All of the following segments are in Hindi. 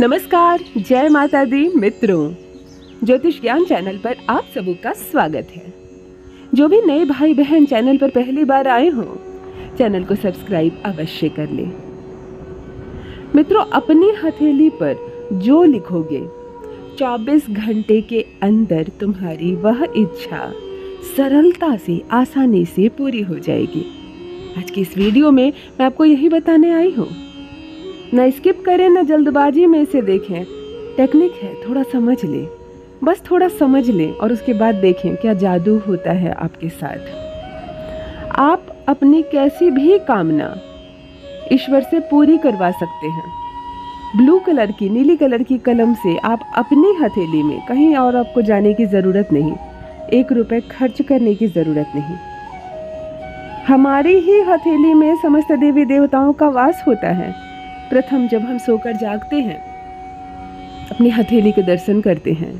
नमस्कार, जय माता दी मित्रों, ज्योतिष ज्ञान चैनल पर आप सबों का स्वागत है। जो भी नए भाई बहन चैनल पर पहली बार आए हों, चैनल को सब्सक्राइब अवश्य कर लें। मित्रों, अपनी हथेली पर जो लिखोगे 24 घंटे के अंदर तुम्हारी वह इच्छा सरलता से, आसानी से पूरी हो जाएगी। आज की इस वीडियो में मैं आपको यही बताने आई हूँ। ना स्किप करें, ना जल्दबाजी में इसे देखें। टेक्निक है, थोड़ा समझ लें, बस थोड़ा समझ लें और उसके बाद देखें क्या जादू होता है आपके साथ। आप अपनी कैसी भी कामना ईश्वर से पूरी करवा सकते हैं। ब्लू कलर की, नीली कलर की कलम से आप अपनी हथेली में, कहीं और आपको जाने की ज़रूरत नहीं, 1 रुपये खर्च करने की ज़रूरत नहीं। हमारी ही हथेली में समस्त देवी देवताओं का वास होता है। प्रथम जब हम सोकर जागते हैं, अपनी हथेली के दर्शन करते हैं।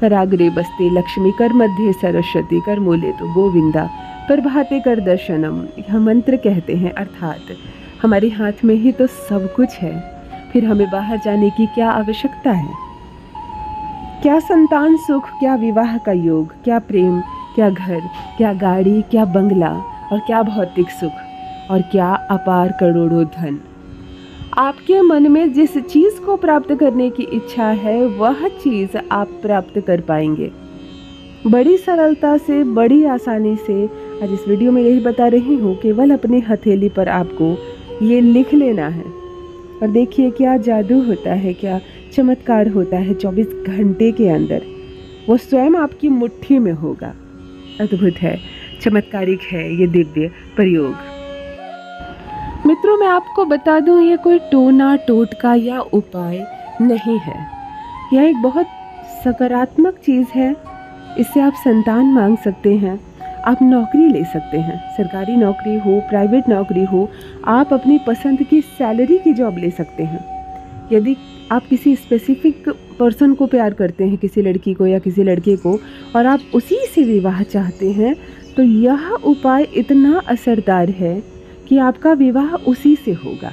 कराग्रे बस्ते लक्ष्मी, कर मध्य सरस्वती, कर मूले तो गोविंदा, प्रभाते कर दर्शनम, यह मंत्र कहते हैं। अर्थात हमारे हाथ में ही तो सब कुछ है, फिर हमें बाहर जाने की क्या आवश्यकता है? क्या संतान सुख, क्या विवाह का योग, क्या प्रेम, क्या घर, क्या गाड़ी, क्या बंगला, और क्या भौतिक सुख, और क्या अपार करोड़ों धन। आपके मन में जिस चीज़ को प्राप्त करने की इच्छा है, वह चीज़ आप प्राप्त कर पाएंगे बड़ी सरलता से, बड़ी आसानी से। आज इस वीडियो में यही बता रही हूँ, केवल अपनी हथेली पर आपको ये लिख लेना है और देखिए क्या जादू होता है, क्या चमत्कार होता है। 24 घंटे के अंदर वो स्वयं आपकी मुट्ठी में होगा। अद्भुत है, चमत्कारिक है ये दिव्य प्रयोग। मित्रों, मैं आपको बता दूं, ये कोई टोना टोटका या उपाय नहीं है। यह एक बहुत सकारात्मक चीज़ है। इससे आप संतान मांग सकते हैं, आप नौकरी ले सकते हैं, सरकारी नौकरी हो, प्राइवेट नौकरी हो, आप अपनी पसंद की सैलरी की जॉब ले सकते हैं। यदि आप किसी स्पेसिफिक पर्सन को प्यार करते हैं, किसी लड़की को या किसी लड़के को, और आप उसी से विवाह चाहते हैं, तो यह उपाय इतना असरदार है कि आपका विवाह उसी से होगा।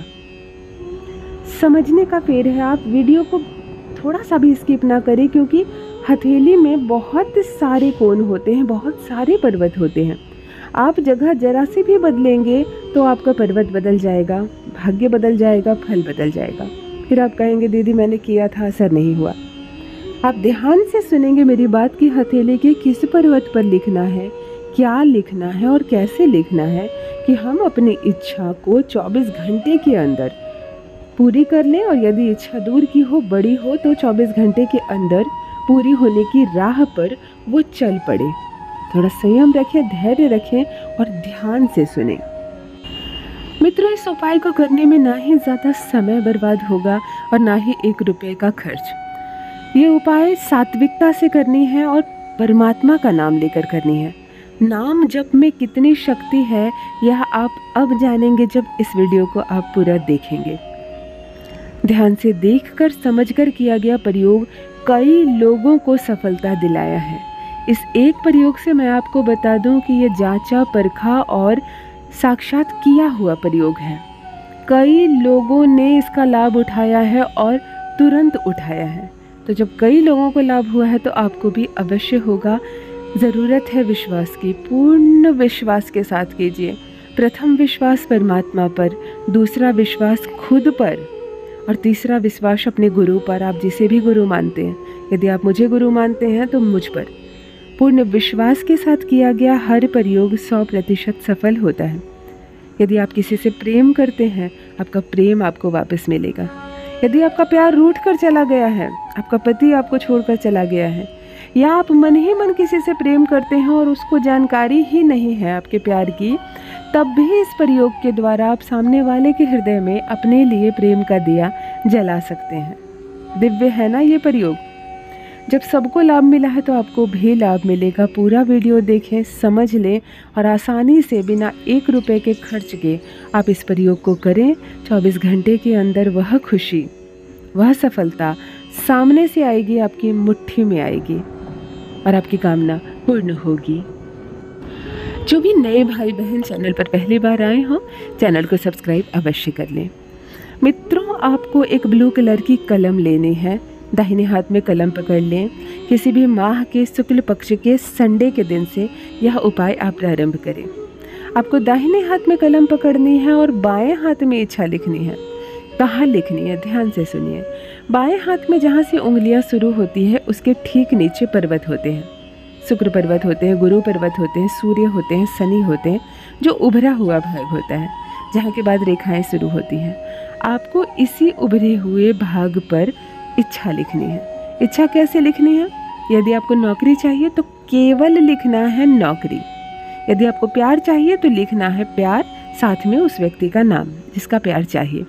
समझने का फेर है। आप वीडियो को थोड़ा सा भी स्किप ना करें, क्योंकि हथेली में बहुत सारे कोण होते हैं, बहुत सारे पर्वत होते हैं। आप जगह जरा से भी बदलेंगे तो आपका पर्वत बदल जाएगा, भाग्य बदल जाएगा, फल बदल जाएगा। फिर आप कहेंगे दीदी मैंने किया था, असर नहीं हुआ। आप ध्यान से सुनेंगे मेरी बात कि हथेली के किस पर्वत पर लिखना है, क्या लिखना है और कैसे लिखना है, कि हम अपनी इच्छा को 24 घंटे के अंदर पूरी कर लें। और यदि इच्छा दूर की हो, बड़ी हो, तो 24 घंटे के अंदर पूरी होने की राह पर वो चल पड़े। थोड़ा संयम रखें, धैर्य रखें और ध्यान से सुनें। मित्रों, इस उपाय को करने में ना ही ज़्यादा समय बर्बाद होगा और ना ही 1 रुपये का खर्च। ये उपाय सात्विकता से करनी है और परमात्मा का नाम लेकर करनी है। नाम जप में कितनी शक्ति है, यह आप अब जानेंगे जब इस वीडियो को आप पूरा देखेंगे। ध्यान से देखकर, समझकर किया गया प्रयोग कई लोगों को सफलता दिलाया है। इस एक प्रयोग से मैं आपको बता दूं कि यह जांचा परखा और साक्षात किया हुआ प्रयोग है। कई लोगों ने इसका लाभ उठाया है और तुरंत उठाया है। तो जब कई लोगों को लाभ हुआ है तो आपको भी अवश्य होगा। ज़रूरत है विश्वास की। पूर्ण विश्वास के साथ कीजिए। प्रथम विश्वास परमात्मा पर, दूसरा विश्वास खुद पर, और तीसरा विश्वास अपने गुरु पर, आप जिसे भी गुरु मानते हैं। यदि आप मुझे गुरु मानते हैं तो मुझ पर। पूर्ण विश्वास के साथ किया गया हर प्रयोग 100% सफल होता है। यदि आप किसी से प्रेम करते हैं, आपका प्रेम आपको वापस मिलेगा। यदि आपका प्यार रूठ कर चला गया है, आपका पति आपको छोड़कर चला गया है, या आप मन ही मन किसी से प्रेम करते हैं और उसको जानकारी ही नहीं है आपके प्यार की, तब भी इस प्रयोग के द्वारा आप सामने वाले के हृदय में अपने लिए प्रेम का दिया जला सकते हैं। दिव्य है ना ये प्रयोग। जब सबको लाभ मिला है तो आपको भी लाभ मिलेगा। पूरा वीडियो देखें, समझ लें और आसानी से बिना 1 रुपये के खर्च के आप इस प्रयोग को करें। 24 घंटे के अंदर वह खुशी, वह सफलता सामने से आएगी, आपकी मुट्ठी में आएगी और आपकी कामना पूर्ण होगी। जो भी नए भाई बहन चैनल पर पहली बार आए हों, चैनल को सब्सक्राइब अवश्य कर लें। मित्रों आपको एक ब्लू कलर की कलम लेनी है, दाहिने हाथ में कलम पकड़ लें। किसी भी माह के शुक्ल पक्ष के संडे के दिन से यह उपाय आप प्रारंभ करें। आपको दाहिने हाथ में कलम पकड़नी है और बाएं हाथ में इच्छा लिखनी है। कहाँ लिखनी है, ध्यान से सुनिए। बाएं हाथ में जहाँ से उंगलियाँ शुरू होती है उसके ठीक नीचे पर्वत होते हैं, शुक्र पर्वत होते हैं, गुरु पर्वत होते हैं, सूर्य होते हैं, शनि होते हैं, जो उभरा हुआ भाग होता है जहाँ के बाद रेखाएं शुरू होती हैं। आपको इसी उभरे हुए भाग पर इच्छा लिखनी है। इच्छा कैसे लिखनी है? यदि आपको नौकरी चाहिए तो केवल लिखना है नौकरी, यदि आपको प्यार चाहिए तो लिखना है प्यार, साथ में उस व्यक्ति का नाम जिसका प्यार चाहिए।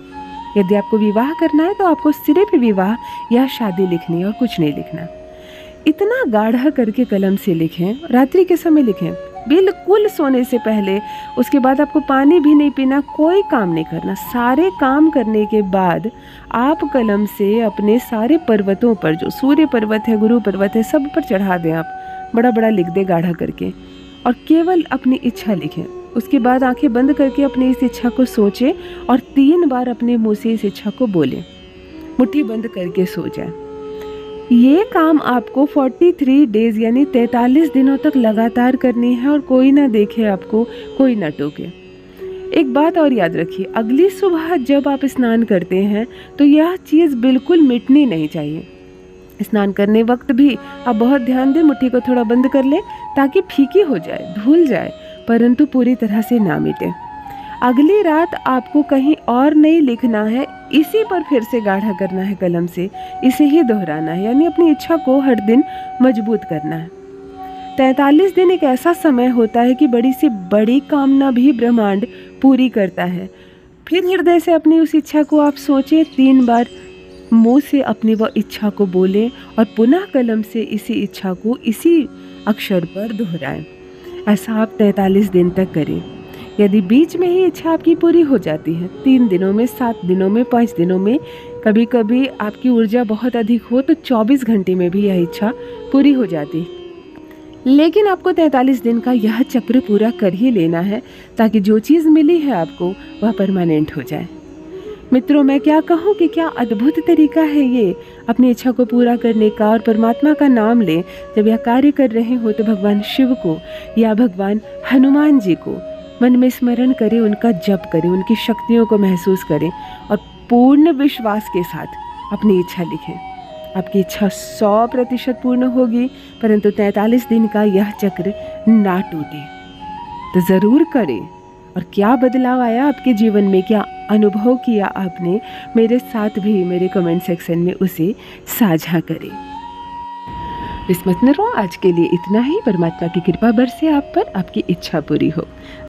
यदि आपको विवाह करना है तो आपको सिर्फ विवाह या शादी लिखनी है और कुछ नहीं लिखना। इतना गाढ़ा करके कलम से लिखें, रात्रि के समय लिखें, बिल्कुल सोने से पहले। उसके बाद आपको पानी भी नहीं पीना, कोई काम नहीं करना। सारे काम करने के बाद आप कलम से अपने सारे पर्वतों पर, जो सूर्य पर्वत है, गुरु पर्वत है, सब पर चढ़ा दें। आप बड़ा बड़ा लिख दें गाढ़ा करके और केवल अपनी इच्छा लिखें। उसके बाद आंखें बंद करके अपनी इस इच्छा को सोचें और 3 बार अपने मुँह से इस इच्छा को बोलें, मुट्ठी बंद करके सो जाएं। ये काम आपको 43 डेज यानी 43 दिनों तक लगातार करनी है और कोई ना देखे आपको, कोई ना टोके। एक बात और याद रखिए, अगली सुबह जब आप स्नान करते हैं तो यह चीज़ बिल्कुल मिटनी नहीं चाहिए। स्नान करने वक्त भी आप बहुत ध्यान दें, मुट्ठी को थोड़ा बंद कर लें ताकि फीकी हो जाए, धुल जाए, परंतु पूरी तरह से ना मिटे। अगली रात आपको कहीं और नहीं लिखना है, इसी पर फिर से गाढ़ा करना है कलम से, इसे ही दोहराना है, यानी अपनी इच्छा को हर दिन मजबूत करना है। 43 दिन एक ऐसा समय होता है कि बड़ी से बड़ी कामना भी ब्रह्मांड पूरी करता है। फिर हृदय से अपनी उस इच्छा को आप सोचें, 3 बार मुँह से अपनी वह इच्छा को बोलें और पुनः कलम से इसी इच्छा को इसी अक्षर पर दोहराएं। ऐसा आप 43 दिन तक करें। यदि बीच में ही इच्छा आपकी पूरी हो जाती है, 3 दिनों में, 7 दिनों में, 5 दिनों में, कभी कभी आपकी ऊर्जा बहुत अधिक हो तो 24 घंटे में भी यह इच्छा पूरी हो जाती है। लेकिन आपको 43 दिन का यह चक्र पूरा कर ही लेना है ताकि जो चीज़ मिली है आपको वह परमानेंट हो जाए। मित्रों मैं क्या कहूँ कि क्या अद्भुत तरीका है ये अपनी इच्छा को पूरा करने का। और परमात्मा का नाम लें जब यह कार्य कर रहे हो तो भगवान शिव को या भगवान हनुमान जी को मन में स्मरण करें, उनका जप करें, उनकी शक्तियों को महसूस करें और पूर्ण विश्वास के साथ अपनी इच्छा लिखें। आपकी इच्छा 100% पूर्ण होगी, परंतु 43 दिन का यह चक्र ना टूटे तो ज़रूर करें। और क्या बदलाव आया आपके जीवन में, क्या अनुभव किया आपने, मेरे साथ भी मेरे कमेंट सेक्शन में उसे साझा करें। विस्मत न रहो, आज के लिए इतना ही। परमात्मा की कृपा बरसे आप पर, आपकी इच्छा पूरी हो।